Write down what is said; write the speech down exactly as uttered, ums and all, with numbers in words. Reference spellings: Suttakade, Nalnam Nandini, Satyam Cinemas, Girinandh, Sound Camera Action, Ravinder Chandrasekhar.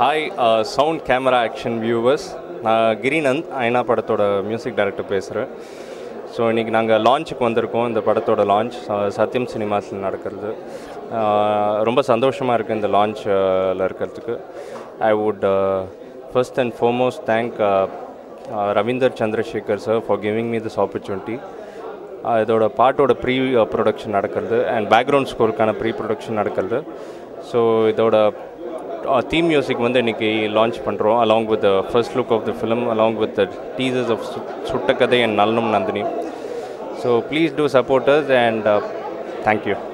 Hi, uh, sound, camera, action viewers. Uh, Girinandh, Aina Padatoda music director Pesra. So, we have launched the launch uh, Satyam Cinemas. Uh, Rumba Sandoshama in the launch. Uh, I would uh, first and foremost thank uh, uh, Ravinder Chandrasekhar sir for giving me this opportunity. I uh, part of the pre-production and background score kind of pre-production. So, the theme music we launch along with the first look of the film, along with the teasers of Suttakade and Nalnam Nandini. So, please do support us and uh, thank you.